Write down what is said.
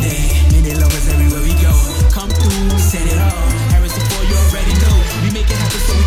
day. Many lovers everywhere we go. Come through, set it all. Harrison 4, you already know. We make it happen so